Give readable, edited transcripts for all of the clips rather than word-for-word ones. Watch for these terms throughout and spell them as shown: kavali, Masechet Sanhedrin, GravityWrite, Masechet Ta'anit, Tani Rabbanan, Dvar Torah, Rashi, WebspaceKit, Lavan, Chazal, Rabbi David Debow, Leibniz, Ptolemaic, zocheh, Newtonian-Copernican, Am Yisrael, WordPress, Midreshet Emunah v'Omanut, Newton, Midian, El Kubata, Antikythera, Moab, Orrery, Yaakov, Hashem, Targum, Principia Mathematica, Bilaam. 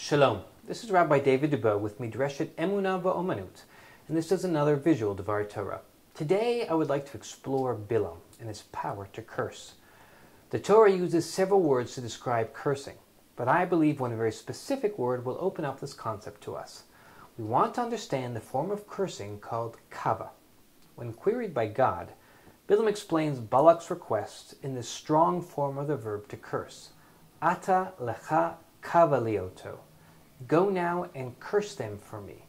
Shalom, this is Rabbi David Debow with Midreshet Emunah v'Omanut, and this is another visual Dvar Torah. Today I would like to explore Bilaam and his power to curse. The Torah uses several words to describe cursing, but I believe one very specific word will open up this concept to us. We want to understand the form of cursing called Kava. When queried by God, Bilaam explains Balak's request in the strong form of the verb to curse. Ata lecha kavalioto. Go now and curse them for me.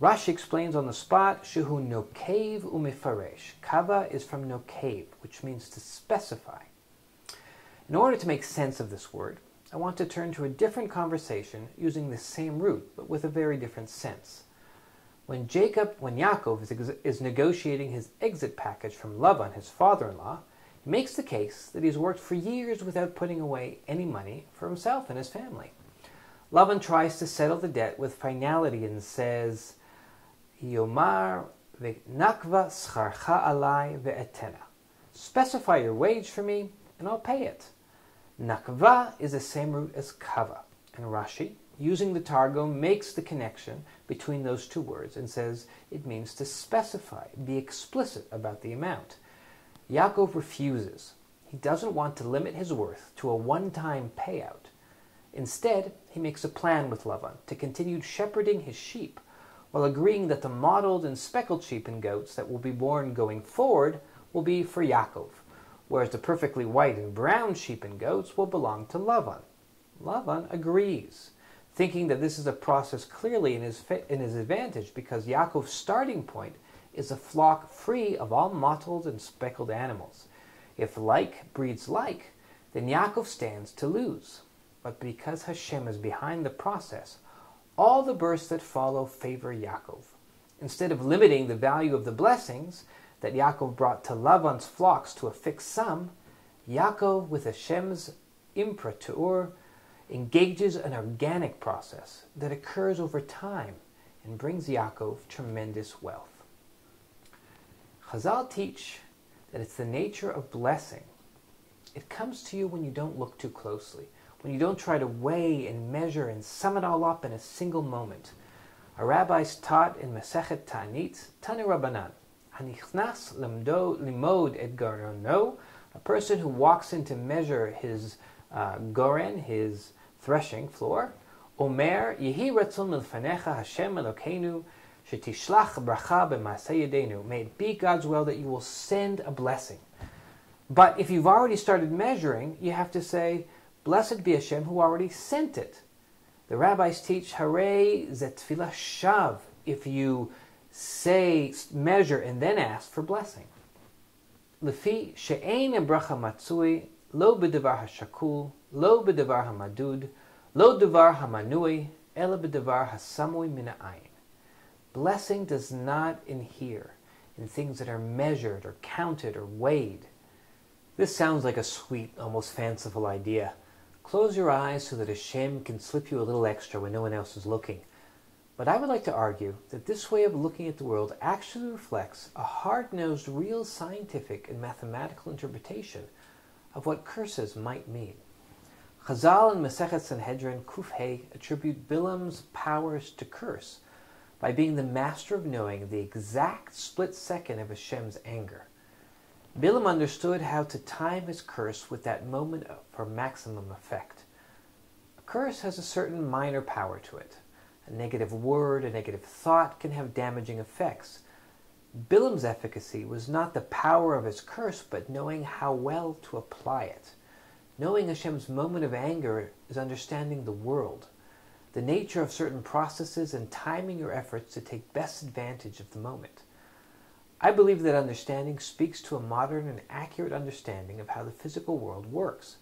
Rashi explains on the spot, Shehu nokev umifaresh. Kava is from nokev, which means to specify. In order to make sense of this word, I want to turn to a different conversation using the same root, but with a very different sense. When Yaakov is negotiating his exit package from Lavan, his father-in-law, he makes the case that he's worked for years without putting away any money for himself and his family. Lavan tries to settle the debt with finality and says, Yomar v'nakva scharcha alai ve'etena. Specify your wage for me, and I'll pay it. Nakva is the same root as kava, and Rashi, using the Targum, makes the connection between those two words and says it means to specify, be explicit about the amount. Yaakov refuses. He doesn't want to limit his worth to a one-time payout. Instead, he makes a plan with Lavan to continue shepherding his sheep while agreeing that the mottled and speckled sheep and goats that will be born going forward will be for Yaakov, whereas the perfectly white and brown sheep and goats will belong to Lavan. Lavan agrees, thinking that this is a process clearly in his advantage because Yaakov's starting point is a flock free of all mottled and speckled animals. If like breeds like, then Yaakov stands to lose. But because Hashem is behind the process, all the births that follow favor Yaakov. Instead of limiting the value of the blessings that Yaakov brought to Lavan's flocks to a fixed sum, Yaakov, with Hashem's imprimatur, engages an organic process that occurs over time and brings Yaakov tremendous wealth. Chazal teach that it's the nature of blessing. It comes to you when you don't look too closely, when you don't try to weigh and measure and sum it all up in a single moment. Our rabbis taught in Masechet Ta'anit, Tani Rabbanan, Hanichnas limod et garano, a person who walks in to measure his goren, his threshing floor, Omer, Yehi ratzon milfanecha Hashem Elokeinu, shetishlach bracha b'maaseh yedeinu. May it be God's will that you will send a blessing. But if you've already started measuring, you have to say, blessed be Hashem who already sent it. The rabbis teach, Hare zetfilah shav, if you say, measure, and then ask for blessing. Lefi she'ein bracha matzui, lo b'devar hashakul, lo b'devar hamadud, lo devar hamanui, ela b'devar hasamui min ha'ayin. Blessing does not inhere in things that are measured or counted or weighed. This sounds like a sweet, almost fanciful idea. Close your eyes so that Hashem can slip you a little extra when no one else is looking. But I would like to argue that this way of looking at the world actually reflects a hard-nosed, real scientific and mathematical interpretation of what curses might mean. Chazal and Masechet Sanhedrin Kufhei attribute Bilaam's powers to curse by being the master of knowing the exact split second of Hashem's anger. Bilaam understood how to time his curse with that moment for maximum effect. A curse has a certain minor power to it. A negative word, a negative thought can have damaging effects. Bilaam's efficacy was not the power of his curse, but knowing how well to apply it. Knowing Hashem's moment of anger is understanding the world, the nature of certain processes, and timing your efforts to take best advantage of the moment. I believe that understanding speaks to a modern and accurate understanding of how the physical world works.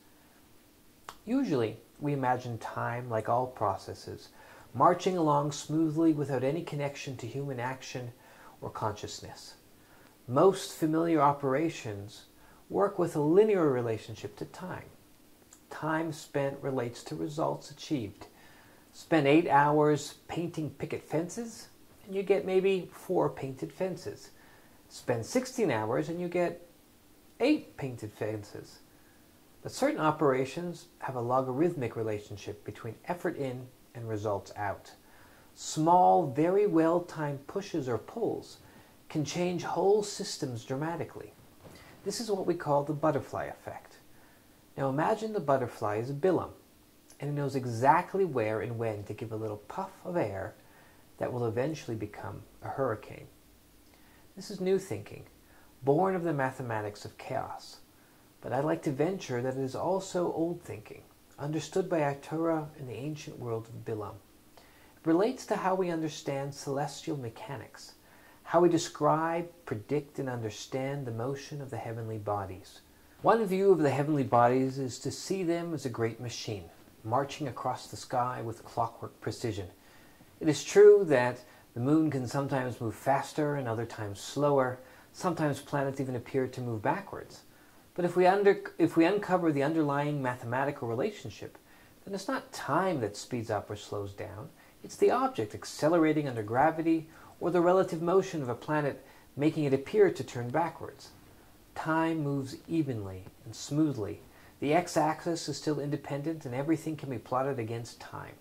Usually, we imagine time, like all processes, marching along smoothly without any connection to human action or consciousness. Most familiar operations work with a linear relationship to time. Time spent relates to results achieved. Spend 8 hours painting picket fences, and you get maybe 4 painted fences. Spend 16 hours, and you get 8 painted fences. But certain operations have a logarithmic relationship between effort in and results out. Small, very well-timed pushes or pulls can change whole systems dramatically. This is what we call the butterfly effect. Now imagine the butterfly is a Bilaam, and it knows exactly where and when to give a little puff of air that will eventually become a hurricane. This is new thinking, born of the mathematics of chaos. But I'd like to venture that it is also old thinking, understood by our Torah in the ancient world of Bilaam. It relates to how we understand celestial mechanics, how we describe, predict, and understand the motion of the heavenly bodies. One view of the heavenly bodies is to see them as a great machine, marching across the sky with clockwork precision. It is true that the moon can sometimes move faster and other times slower. Sometimes planets even appear to move backwards. But if we uncover the underlying mathematical relationship, then it's not time that speeds up or slows down. It's the object accelerating under gravity or the relative motion of a planet making it appear to turn backwards. Time moves evenly and smoothly. The x-axis is still independent and everything can be plotted against time.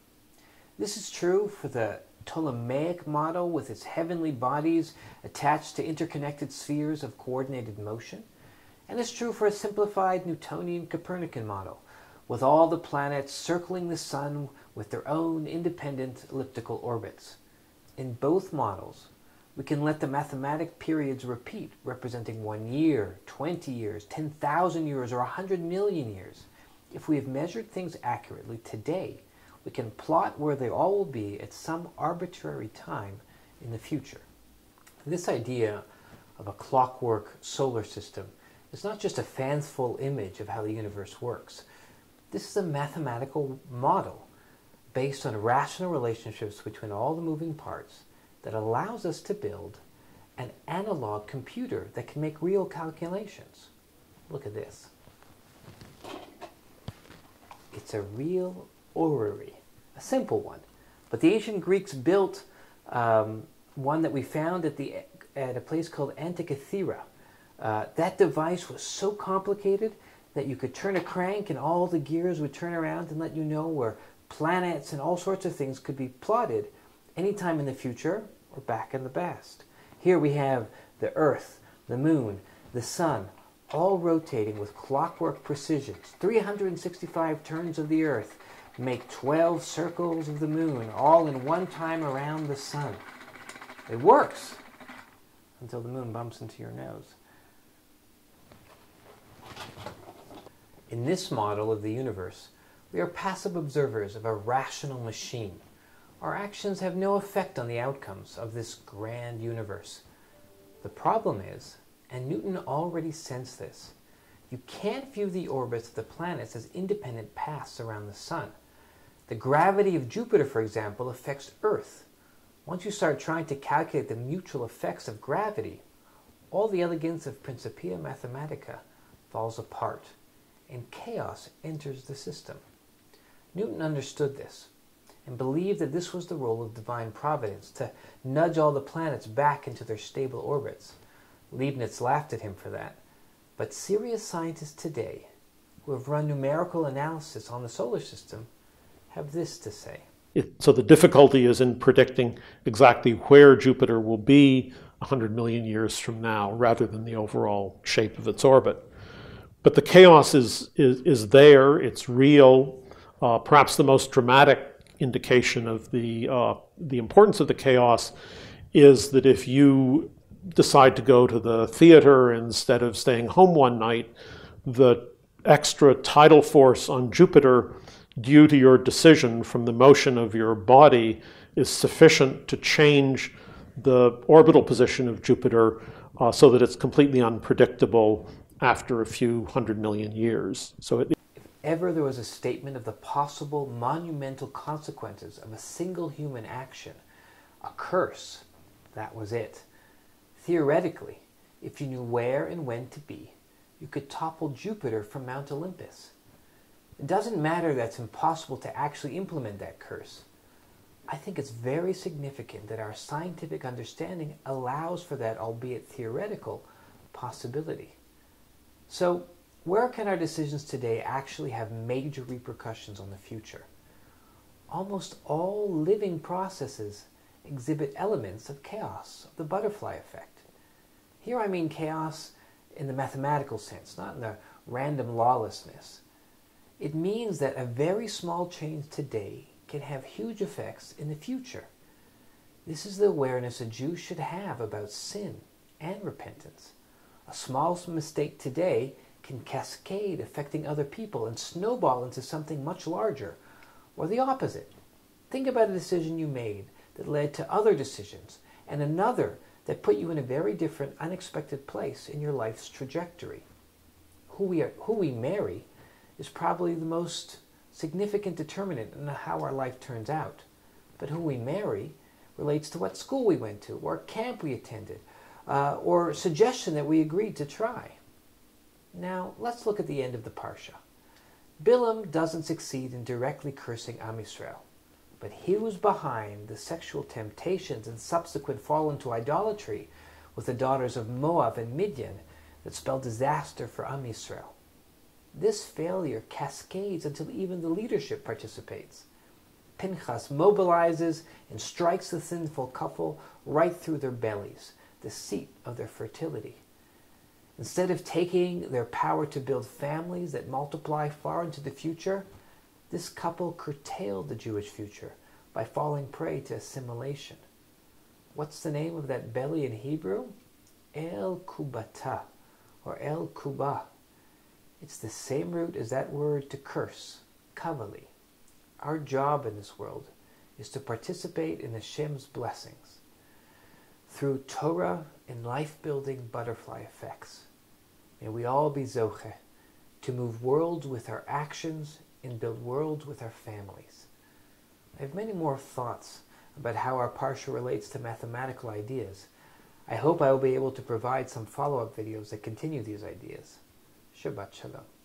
This is true for the Ptolemaic model with its heavenly bodies attached to interconnected spheres of coordinated motion. And it's true for a simplified Newtonian-Copernican model with all the planets circling the sun with their own independent elliptical orbits. In both models, we can let the mathematic periods repeat, representing 1 year, 20 years, 10,000 years, or 100 million years. If we have measured things accurately today, we can plot where they all will be at some arbitrary time in the future. This idea of a clockwork solar system is not just a fanciful image of how the universe works. This is a mathematical model based on rational relationships between all the moving parts that allows us to build an analog computer that can make real calculations. Look at this. It's a real Orrery, a simple one, but the ancient Greeks built one that we found at a place called Antikythera. That device was so complicated that you could turn a crank and all the gears would turn around and let you know where planets and all sorts of things could be plotted anytime in the future or back in the past. Here we have the Earth, the Moon, the Sun, all rotating with clockwork precision. 365 turns of the Earth make 12 circles of the moon, all in one time around the sun. It works until the moon bumps into your nose. In this model of the universe, we are passive observers of a rational machine. Our actions have no effect on the outcomes of this grand universe. The problem is, and Newton already sensed this, you can't view the orbits of the planets as independent paths around the sun. The gravity of Jupiter, for example, affects Earth. Once you start trying to calculate the mutual effects of gravity, all the elegance of Principia Mathematica falls apart, and chaos enters the system. Newton understood this, and believed that this was the role of divine providence, to nudge all the planets back into their stable orbits. Leibniz laughed at him for that. But serious scientists today, who have run numerical analysis on the solar system, have this to say. So the difficulty is in predicting exactly where Jupiter will be 100 million years from now, rather than the overall shape of its orbit. But the chaos is there, it's real. Perhaps the most dramatic indication of the importance of the chaos is that if you decide to go to the theater instead of staying home one night, the extra tidal force on Jupiter due to your decision from the motion of your body is sufficient to change the orbital position of Jupiter so that it's completely unpredictable after a few 100 million years. So if ever there was a statement of the possible monumental consequences of a single human action, a curse, that was it. Theoretically, if you knew where and when to be, you could topple Jupiter from Mount Olympus. It doesn't matter that it's impossible to actually implement that curse. I think it's very significant that our scientific understanding allows for that, albeit theoretical, possibility. So Where can our decisions today actually have major repercussions on the future? Almost all living processes exhibit elements of chaos, of the butterfly effect. Here I mean chaos in the mathematical sense, not in the random lawlessness. It means that a very small change today can have huge effects in the future. This is the awareness a Jew should have about sin and repentance. A small mistake today can cascade, affecting other people, and snowball into something much larger, or the opposite. Think about a decision you made that led to other decisions, and another that put you in a very different, unexpected place in your life's trajectory. Who we marry is probably the most significant determinant in how our life turns out. But who we marry relates to what school we went to, or camp we attended, or suggestion that we agreed to try. Now, let's look at the end of the Parsha. Bilaam doesn't succeed in directly cursing Am Yisrael, but he was behind the sexual temptations and subsequent fall into idolatry with the daughters of Moab and Midian that spelled disaster for Am Yisrael. This failure cascades until even the leadership participates. Pinchas mobilizes and strikes the sinful couple right through their bellies, the seat of their fertility. Instead of taking their power to build families that multiply far into the future, this couple curtailed the Jewish future by falling prey to assimilation. What's the name of that belly in Hebrew? El Kubata, or El Kubah. It's the same root as that word to curse, kavali. Our job in this world is to participate in Hashem's blessings through Torah and life-building butterfly effects. May we all be zocheh to move worlds with our actions and build worlds with our families. I have many more thoughts about how our Parsha relates to mathematical ideas. I hope I will be able to provide some follow-up videos that continue these ideas. Shabbat Shalom.